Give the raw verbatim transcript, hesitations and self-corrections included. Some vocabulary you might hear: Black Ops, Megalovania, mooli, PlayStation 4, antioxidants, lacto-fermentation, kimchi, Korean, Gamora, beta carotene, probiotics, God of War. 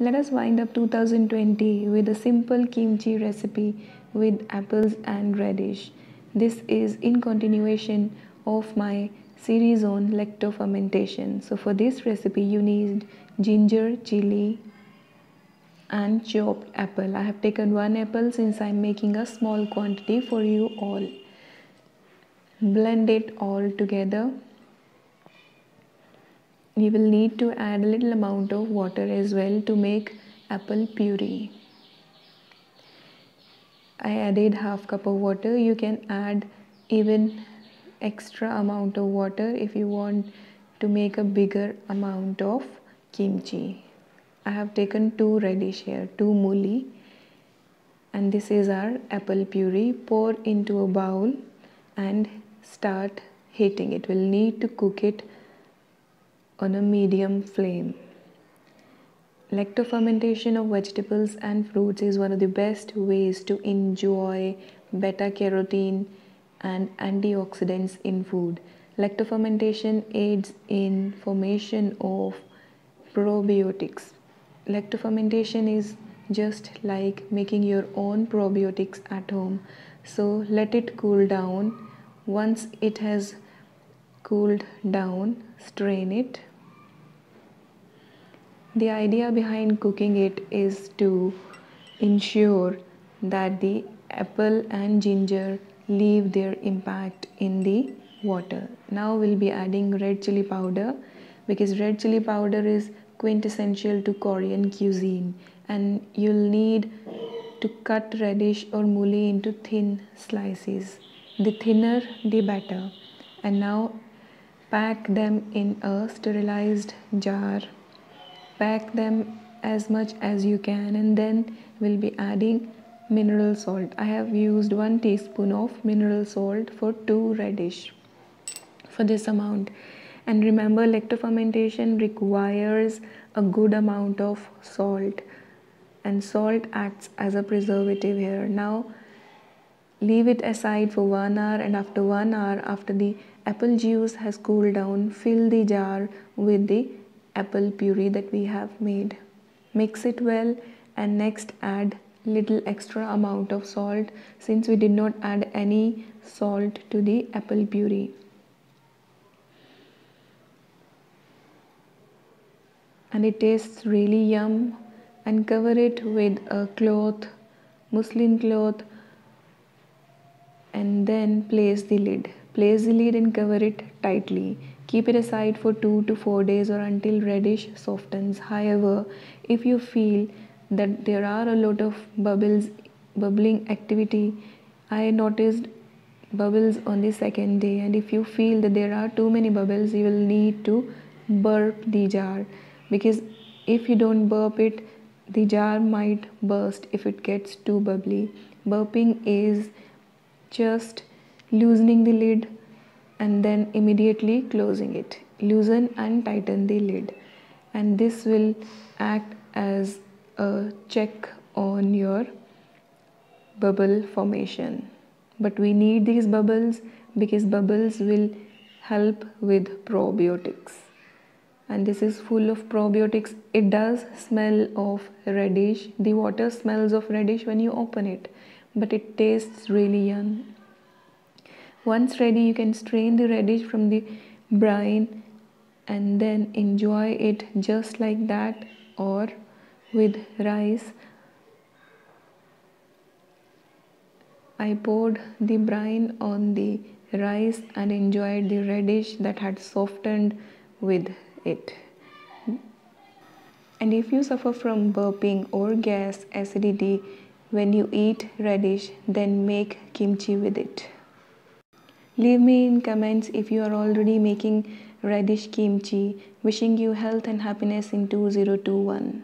Let us wind up two thousand twenty with a simple kimchi recipe with apples and radish. This is in continuation of my series on lacto-fermentation. So for this recipe you need ginger, chili and chopped apple. I have taken one apple since I am making a small quantity for you all. Blend it all together. We will need to add a little amount of water as well to make apple puree. I added half cup of water. You can add even extra amount of water if you want to make a bigger amount of kimchi. I have taken two radish here, two mooli, and this is our apple puree. Pour into a bowl and start heating it. We'll need to cook it on a medium flame. Lacto-fermentation of vegetables and fruits is one of the best ways to enjoy beta carotene and antioxidants in food. Lacto-fermentation aids in formation of probiotics. Lacto-fermentation is just like making your own probiotics at home. So let it cool down. Once it has cooled down, strain it. The idea behind cooking it is to ensure that the apple and ginger leave their impact in the water. Now we'll be adding red chili powder, because red chili powder is quintessential to Korean cuisine, and you'll need to cut radish or mooli into thin slices. The thinner the better. And now pack them in a sterilized jar. Pack them as much as you can, and then we'll be adding mineral salt. I have used one teaspoon of mineral salt for two radish for this amount. And remember, lacto-fermentation requires a good amount of salt, and salt acts as a preservative here. Now leave it aside for one hour, and after one hour, after the apple juice has cooled down, fill the jar with the apple puree that we have made. Mix it well, and next add little extra amount of salt, since we did not add any salt to the apple puree. And it tastes really yum. And cover it with a cloth, muslin cloth, and then place the lid. Place the lid and cover it tightly. Keep it aside for two to four days or until radish softens. However, if you feel that there are a lot of bubbles, bubbling activity, I noticed bubbles on the second day, and if you feel that there are too many bubbles, you will need to burp the jar, because if you don't burp it, the jar might burst if it gets too bubbly. Burping is just loosening the lid and then immediately closing it. Loosen and tighten the lid, and this will act as a check on your bubble formation. But we need these bubbles, because bubbles will help with probiotics. And this is full of probiotics. It does smell of radish. The water smells of radish when you open it, but it tastes really yum. Once ready, you can strain the radish from the brine and then enjoy it just like that, or with rice. I poured the brine on the rice and enjoyed the radish that had softened with it. And if you suffer from burping or gas acidity when you eat radish, then make kimchi with it. Leave me in comments if you are already making radish kimchi. Wishing you health and happiness in two thousand twenty-one.